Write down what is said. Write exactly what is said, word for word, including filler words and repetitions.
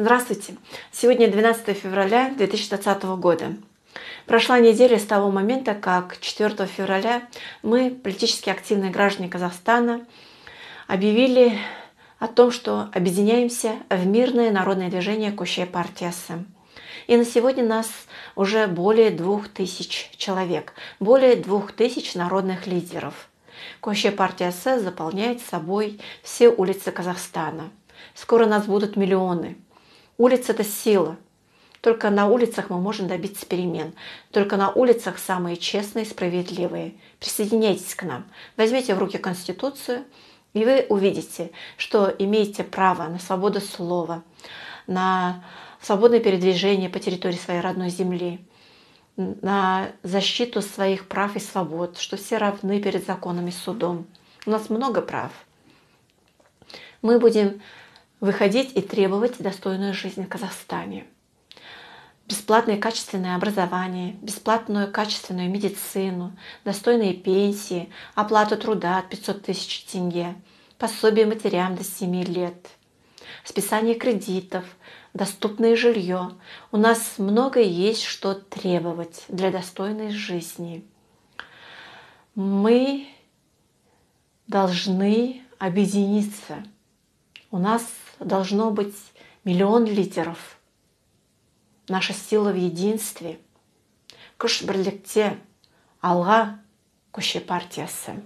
Здравствуйте! Сегодня двенадцатое февраля две тысячи двадцатого года. Прошла неделя с того момента, как четвёртого февраля мы, политически активные граждане Казахстана, объявили о том, что объединяемся в мирное народное движение «Көше Партиясы». И на сегодня нас уже более двух тысяч человек, более двух тысяч народных лидеров. «Көше Партиясы» заполняет собой все улицы Казахстана. Скоро нас будут миллионы. Улица – это сила. Только на улицах мы можем добиться перемен. Только на улицах самые честные, справедливые. Присоединяйтесь к нам. Возьмите в руки Конституцию, и вы увидите, что имеете право на свободу слова, на свободное передвижение по территории своей родной земли, на защиту своих прав и свобод, что все равны перед законом и судом. У нас много прав. Мы будем выходить и требовать достойную жизнь в Казахстане. Бесплатное качественное образование, бесплатную качественную медицину, достойные пенсии, оплату труда от пятисот тысяч тенге, пособие матерям до семи лет, списание кредитов, доступное жилье. У нас много есть что требовать для достойной жизни. Мы должны объединиться. У нас должно быть миллион лидеров. Наша сила в единстве. Күш бірлікте, алға, көше партиясы.